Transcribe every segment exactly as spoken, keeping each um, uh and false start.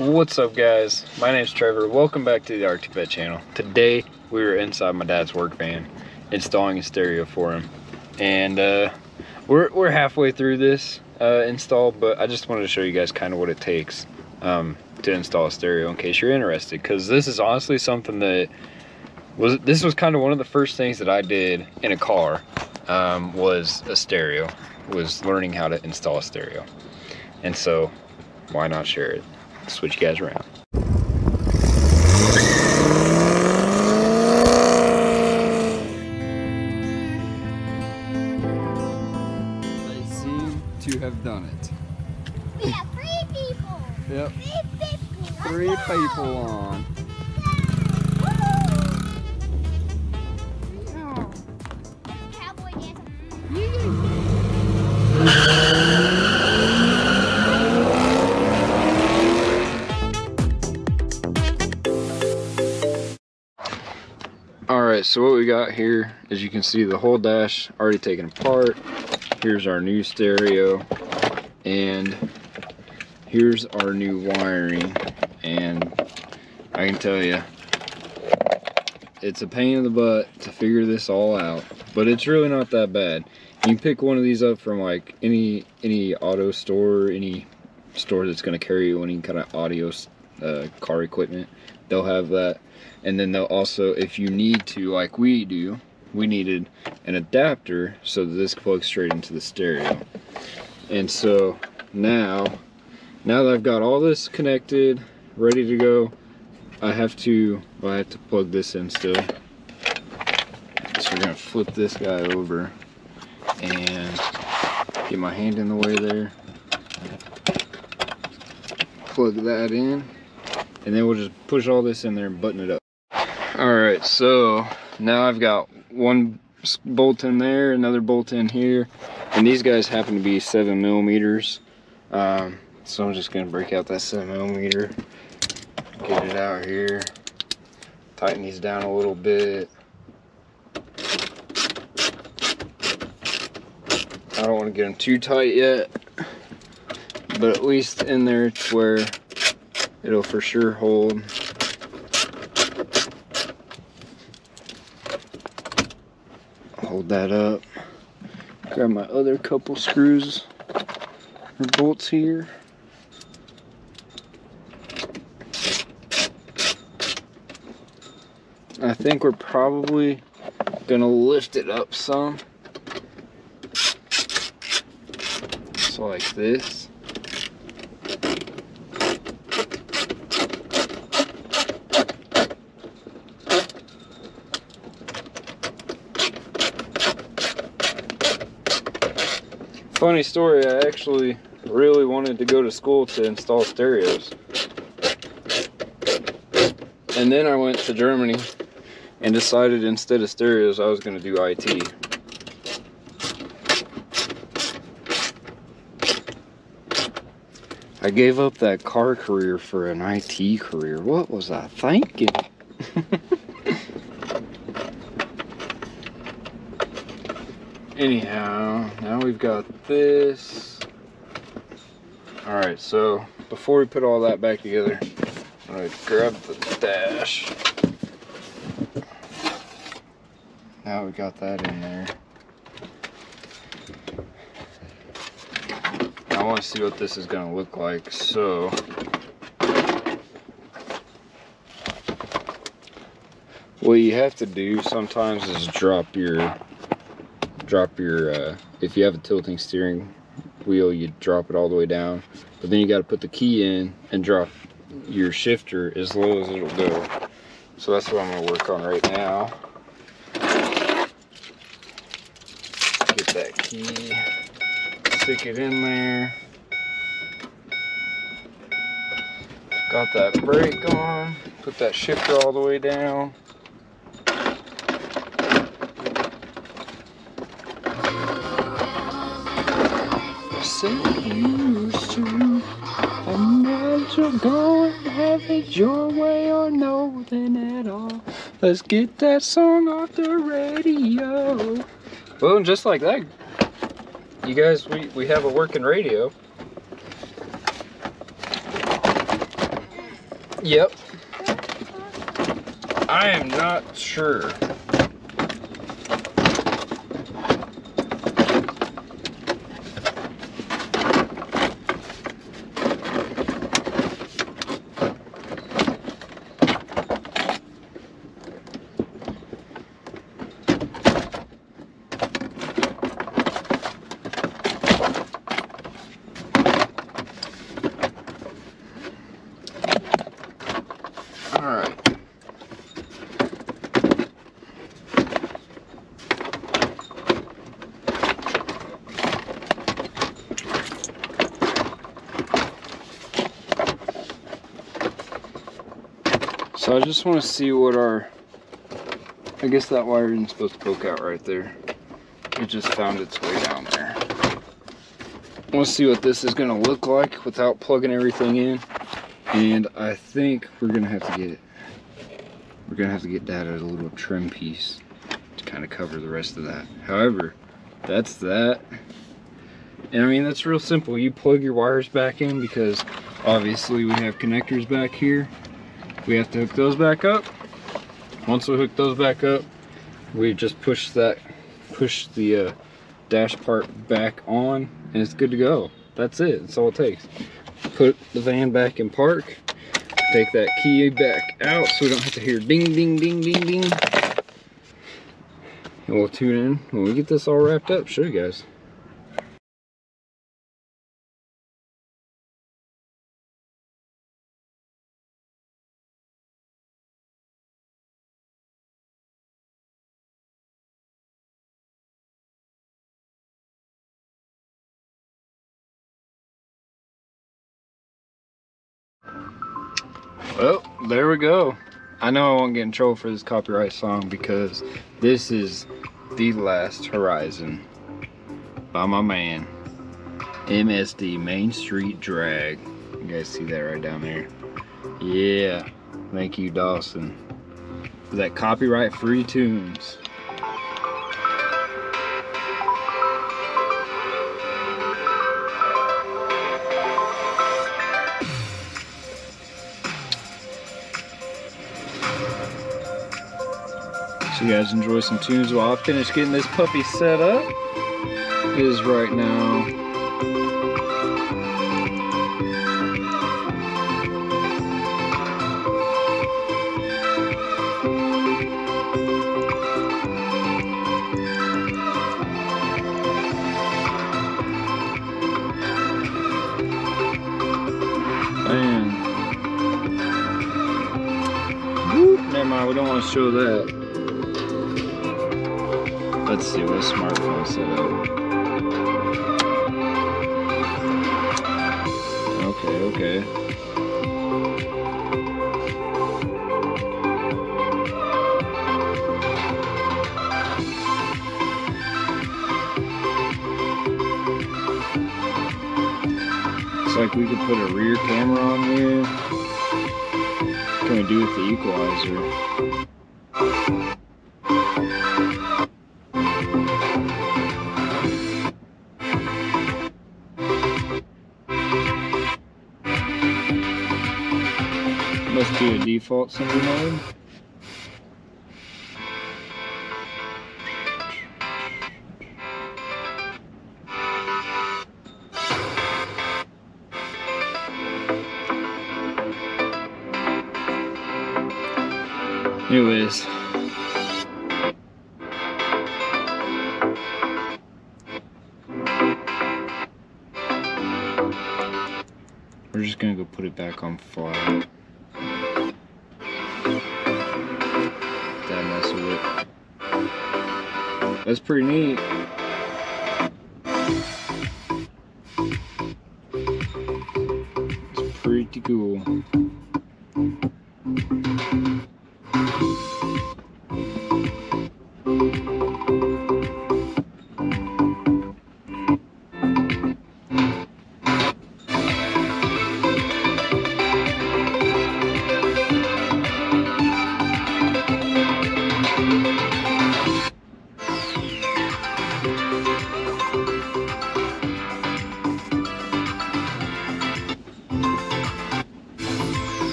What's up, guys? My name's Trevor. Welcome back to the Arctic Vette Channel. Today we were inside my dad's work van installing a stereo for him, and uh we're, we're halfway through this uh install, but I just wanted to show you guys kind of what it takes um to install a stereo in case you're interested, because this is honestly something that was this was kind of one of the first things that I did in a car, um was a stereo, was learning how to install a stereo. And so why not share it? Switch you guys around. They seem to have done it. We have three people. Yep. Three people. Three people on. So what we got here, as you can see, the whole dash already taken apart. Here's our new stereo, and here's our new wiring. And I can tell you, it's a pain in the butt to figure this all out, but it's really not that bad. You can pick one of these up from like any any auto store, any store that's going to carry any kind of audio uh, car equipment. They'll have that. And then they'll also, if you need to, like we do, we needed an adapter so that this plugs straight into the stereo. And so now, now that I've got all this connected, ready to go, I have to, well, I have to plug this in still. So we're gonna flip this guy over and get my hand in the way there. Plug that in, and then we'll just push all this in there and button it up. All right, so now I've got one bolt in there, another bolt in here, and these guys happen to be seven millimeters. Um, so I'm just gonna break out that seven millimeter, get it out here, tighten these down a little bit. I don't wanna get them too tight yet, but at least in there it's where it'll for sure hold. Hold that up. Grab my other couple screws or bolts here. I think we're probably gonna lift it up some. So like this. Funny story, I actually really wanted to go to school to install stereos. And then I went to Germany and decided instead of stereos, I was going to do I T. I gave up that car career for an I T career. What was I thinking? Anyhow, now we've got this. All right, so before we put all that back together, I'm gonna grab the dash. Now we got that in there. I wanna see what this is gonna look like, so. What you have to do sometimes is drop your drop your uh, if you have a tilting steering wheel, you drop it all the way down, but then you got to put the key in and drop your shifter as low as it'll go. So that's what I'm going to work on right now. Get that key, stick it in there. Got that brake on, put that shifter all the way down. Get used to, and that you're going to have it your way or nothing at all. Let's get that song off the radio. Well, and just like that, you guys, we, we have a working radio. Yep. I am not sure. So I just want to see what our, I guess that wire isn't supposed to poke out right there. It just found its way down there. I want to see what this is going to look like without plugging everything in. And I think we're going to have to get, we're going to have to get that as a little trim piece to kind of cover the rest of that. However, that's that. And I mean, that's real simple. You plug your wires back in because obviously we have connectors back here. We have to hook those back up. Once we hook those back up, we just push that, push the uh, dash part back on, and it's good to go. That's it. That's all it takes. Put the van back in park. Take that key back out so we don't have to hear ding, ding, ding, ding, ding. And we'll tune in when we get this all wrapped up. Show you guys. Well, there we go. I know I won't get in trouble for this copyright song because this is The Last Horizon by my man, M S D, Main Street Drag. You guys see that right down there? Yeah, thank you, Dawson, for that copyright-free tunes. You guys enjoy some tunes while I finish getting this puppy set up. It is right now man. Whoop, never mind, we don't want to show that. Let's see what smartphone set up. Okay, okay. Looks like we could put a rear camera on here. What can we do with the equalizer? Let's do a default center mode. Anyways. We're just gonna go put it back on fly. That's pretty neat. It's pretty cool.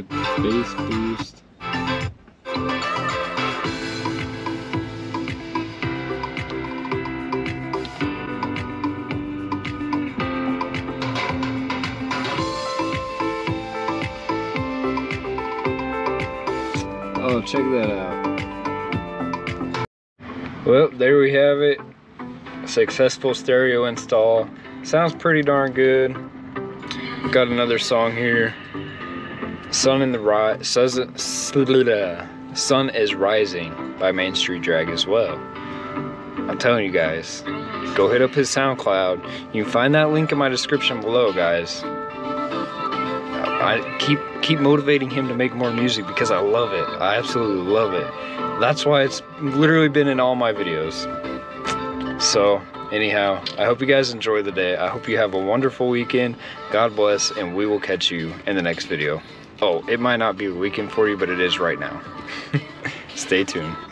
a bass boost. Oh, check that out. Well, there we have it. Successful stereo install. Sounds pretty darn good. Got another song here. Sun in the Rise. Sun is Rising by Main Street Drag as well. I'm telling you guys, go hit up his SoundCloud. You can find that link in my description below, guys. I keep keep motivating him to make more music because I love it. I absolutely love it. That's why it's literally been in all my videos. So anyhow, I hope you guys enjoy the day. I hope you have a wonderful weekend. God bless, and we will catch you in the next video. Oh, it might not be a weekend for you, but it is right now. Stay tuned.